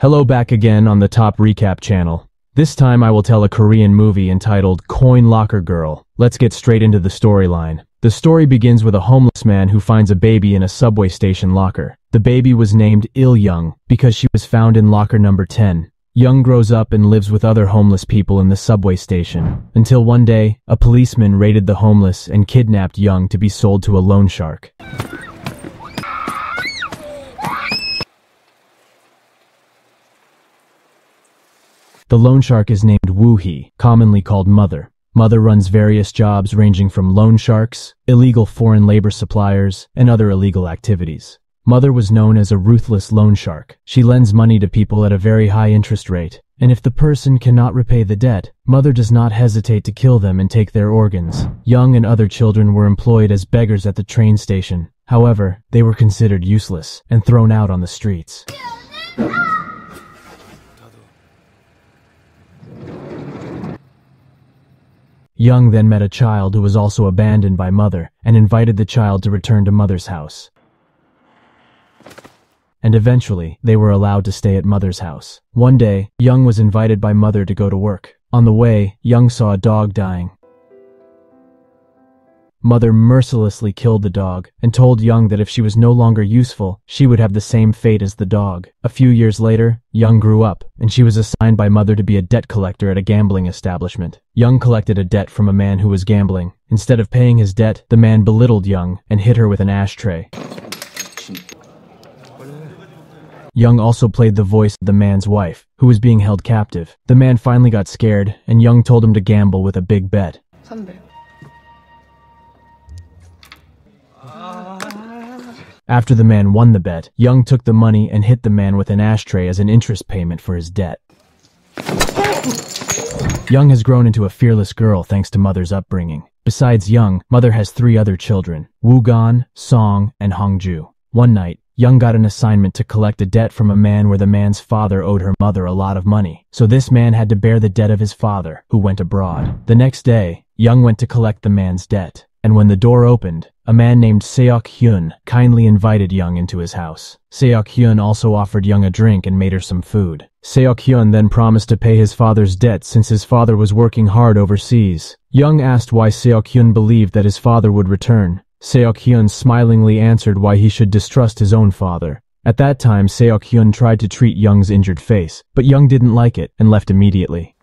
Hello back again on the Top Recap channel. This time I will tell a Korean movie entitled Coin Locker Girl. Let's get straight into the storyline. The story begins with a homeless man who finds a baby in a subway station locker. The baby was named Il-Young because she was found in locker number 10. Young grows up and lives with other homeless people in the subway station, until one day, a policeman raided the homeless and kidnapped Young to be sold to a loan shark. The loan shark is named Wuhi, commonly called Mother. Mother runs various jobs ranging from loan sharks, illegal foreign labor suppliers, and other illegal activities. Mother was known as a ruthless loan shark. She lends money to people at a very high interest rate, and if the person cannot repay the debt, Mother does not hesitate to kill them and take their organs. Young and other children were employed as beggars at the train station. However, they were considered useless and thrown out on the streets. Young then met a child who was also abandoned by Mother and invited the child to return to Mother's house. And eventually, they were allowed to stay at Mother's house. One day, Young was invited by Mother to go to work. On the way, Young saw a dog dying. Mother mercilessly killed the dog and told Young that if she was no longer useful, she would have the same fate as the dog. A few years later, Young grew up, and she was assigned by Mother to be a debt collector at a gambling establishment. Young collected a debt from a man who was gambling. Instead of paying his debt, the man belittled Young and hit her with an ashtray. Young also played the voice of the man's wife, who was being held captive. The man finally got scared, and Young told him to gamble with a big bet. After the man won the bet, Young took the money and hit the man with an ashtray as an interest payment for his debt. Young has grown into a fearless girl thanks to Mother's upbringing. Besides Young, Mother has three other children, Woo-gon, Song, and Hongju. One night, Young got an assignment to collect a debt from a man where the man's father owed her mother a lot of money. So this man had to bear the debt of his father, who went abroad. The next day, Young went to collect the man's debt. And when the door opened, a man named Seok-hyun kindly invited Young into his house. Seok-hyun also offered Young a drink and made her some food. Seok-hyun then promised to pay his father's debt since his father was working hard overseas. Young asked why Seok-hyun believed that his father would return. Seok-hyun smilingly answered why he should distrust his own father. At that time, Seok-hyun tried to treat Young's injured face, but Young didn't like it and left immediately.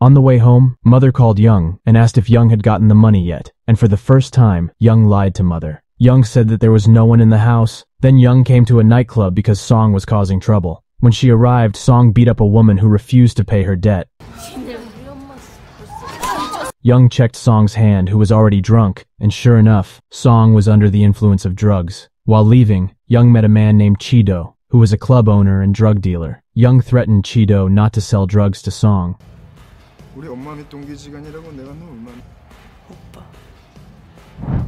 On the way home, Mother called Young and asked if Young had gotten the money yet, and for the first time, Young lied to Mother. Young said that there was no one in the house. Then Young came to a nightclub because Song was causing trouble. When she arrived, Song beat up a woman who refused to pay her debt. Young checked Song's hand, who was already drunk, and sure enough, Song was under the influence of drugs. While leaving, Young met a man named Chido, who was a club owner and drug dealer. Young threatened Chido not to sell drugs to Song.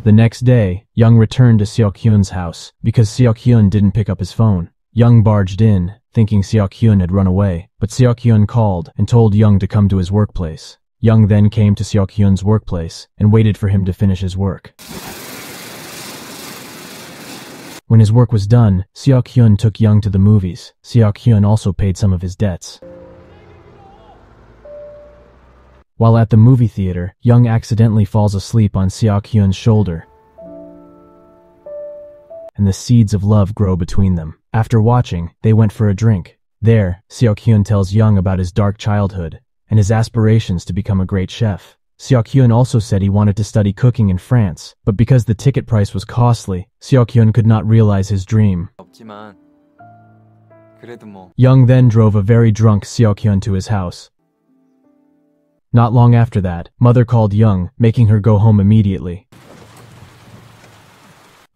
The next day, Young returned to Seok-hyun's house because Seok-hyun didn't pick up his phone. Young barged in, thinking Seok-hyun had run away, but Seok-hyun called and told Young to come to his workplace. Young then came to Seok-hyun's workplace and waited for him to finish his work. When his work was done, Seok-hyun took Young to the movies. Seok-hyun also paid some of his debts. While at the movie theater, Young accidentally falls asleep on Seok-hyun's shoulder, and the seeds of love grow between them. After watching, they went for a drink. There, Seok-hyun tells Young about his dark childhood and his aspirations to become a great chef. Seok-hyun also said he wanted to study cooking in France, but because the ticket price was costly, Seok-hyun could not realize his dream. Young then drove a very drunk Seok-hyun to his house. Not long after that, Mother called Young, making her go home immediately.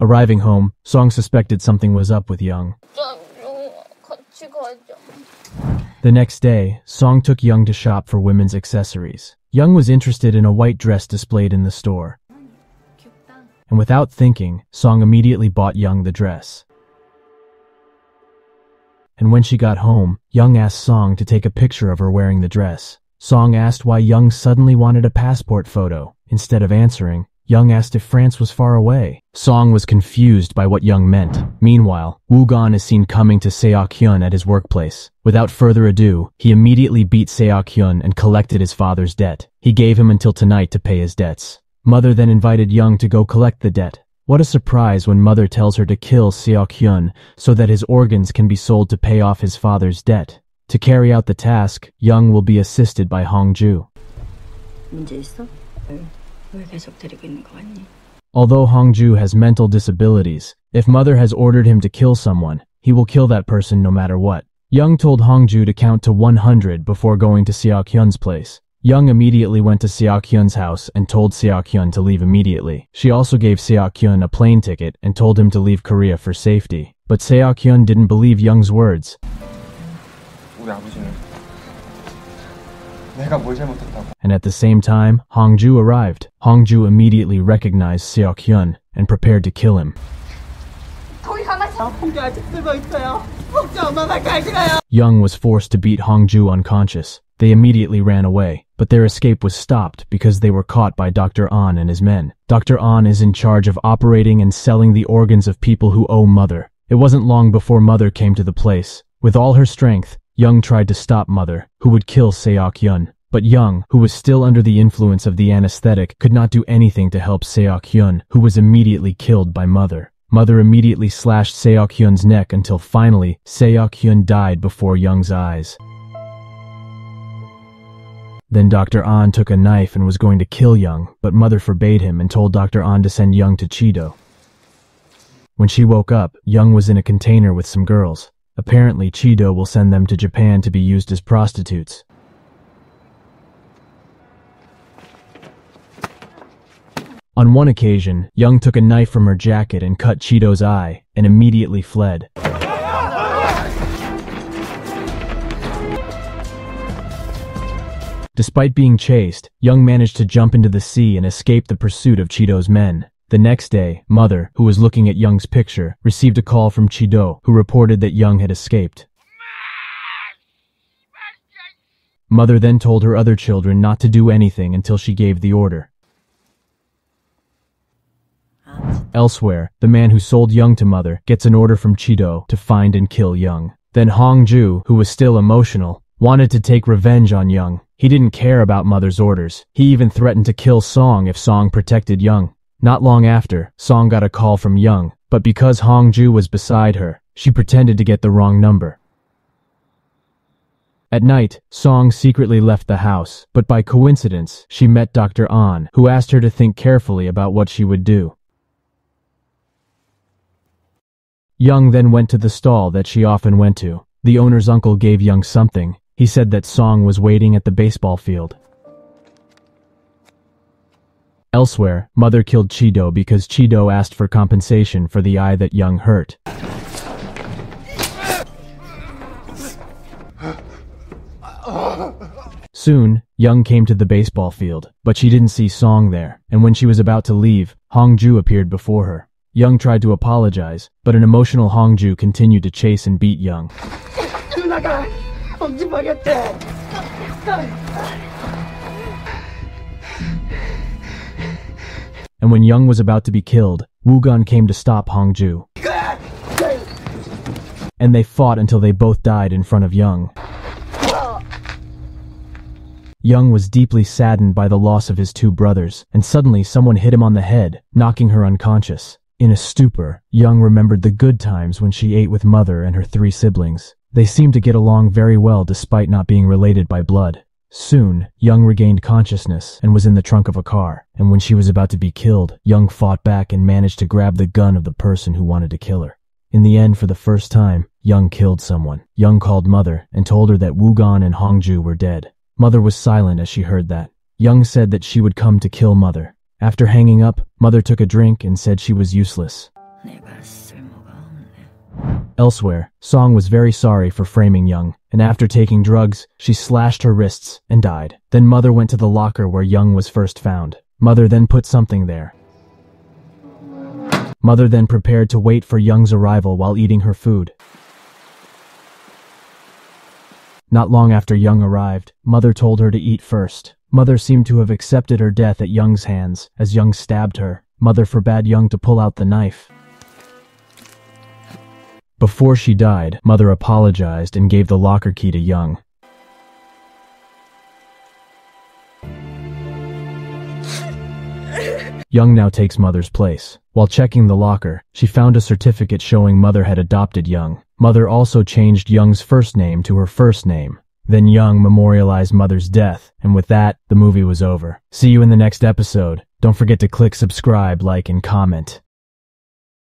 Arriving home, Song suspected something was up with Young. The next day, Song took Young to shop for women's accessories. Young was interested in a white dress displayed in the store. And without thinking, Song immediately bought Young the dress. And when she got home, Young asked Song to take a picture of her wearing the dress. Song asked why Young suddenly wanted a passport photo. Instead of answering, Young asked if France was far away. Song was confused by what Young meant. Meanwhile, Woo-gon is seen coming to Seok-hyun at his workplace. Without further ado, he immediately beat Seok-hyun and collected his father's debt. He gave him until tonight to pay his debts. Mother then invited Young to go collect the debt. What a surprise when Mother tells her to kill Seok-hyun so that his organs can be sold to pay off his father's debt. To carry out the task, Young will be assisted by Hongju. Although Hongju has mental disabilities, if Mother has ordered him to kill someone, he will kill that person no matter what. Young told Hongju to count to 100 before going to Seok-hyun's place. Young immediately went to Seok-hyun's house and told Seok-hyun to leave immediately. She also gave Seok-hyun a plane ticket and told him to leave Korea for safety. But Seok-hyun didn't believe Young's words. And at the same time, Hongju arrived. Hongju immediately recognized Seok-hyun and prepared to kill him. Young was forced to beat Hongju unconscious. They immediately ran away, but their escape was stopped because they were caught by Dr. An and his men. Dr. An is in charge of operating and selling the organs of people who owe Mother. It wasn't long before Mother came to the place. With all her strength, Young tried to stop Mother, who would kill Seok-hyun. But Young, who was still under the influence of the anesthetic, could not do anything to help Seok-hyun, who was immediately killed by Mother. Mother immediately slashed Seok-hyun's neck until finally, Seok-hyun died before Young's eyes. Then Dr. An took a knife and was going to kill Young, but Mother forbade him and told Dr. An to send Young to Cheeto. When she woke up, Young was in a container with some girls. Apparently, Cheeto will send them to Japan to be used as prostitutes. On one occasion, Young took a knife from her jacket and cut Cheeto's eye, and immediately fled. Despite being chased, Young managed to jump into the sea and escape the pursuit of Cheeto's men. The next day, Mother, who was looking at Young's picture, received a call from Chido, who reported that Young had escaped. Mother then told her other children not to do anything until she gave the order. Elsewhere, the man who sold Young to Mother gets an order from Chido to find and kill Young. Then Hongju, who was still emotional, wanted to take revenge on Young. He didn't care about Mother's orders. He even threatened to kill Song if Song protected Young. Not long after, Song got a call from Young, but because Hongju was beside her, she pretended to get the wrong number. At night, Song secretly left the house, but by coincidence, she met Dr. An, who asked her to think carefully about what she would do. Young then went to the stall that she often went to. The owner's uncle gave Young something. He said that Song was waiting at the baseball field. Elsewhere, Mother killed Chido because Chido asked for compensation for the eye that Young hurt. Soon, Young came to the baseball field, but she didn't see Song there, and when she was about to leave, Hongju appeared before her. Young tried to apologize, but an emotional Hongju continued to chase and beat Young. And when Young was about to be killed, Woo-gon came to stop Hongju. And they fought until they both died in front of Young. Young was deeply saddened by the loss of his two brothers, and suddenly someone hit him on the head, knocking her unconscious. In a stupor, Young remembered the good times when she ate with Mother and her three siblings. They seemed to get along very well despite not being related by blood. Soon, Young regained consciousness and was in the trunk of a car, and when she was about to be killed, Young fought back and managed to grab the gun of the person who wanted to kill her. In the end, for the first time, Young killed someone. Young called Mother and told her that Woo-gon and Hongju were dead. Mother was silent as she heard that. Young said that she would come to kill Mother. After hanging up, Mother took a drink and said she was useless. Elsewhere, Song was very sorry for framing Young, and after taking drugs, she slashed her wrists and died. Then Mother went to the locker where Young was first found. Mother then put something there. Mother then prepared to wait for Young's arrival while eating her food. Not long after Young arrived, Mother told her to eat first. Mother seemed to have accepted her death at Young's hands, as Young stabbed her. Mother forbade Young to pull out the knife. Before she died, Mother apologized and gave the locker key to Young. Young now takes Mother's place. While checking the locker, she found a certificate showing Mother had adopted Young. Mother also changed Young's first name to her first name. Then Young memorialized Mother's death, and with that, the movie was over. See you in the next episode. Don't forget to click subscribe, like, and comment.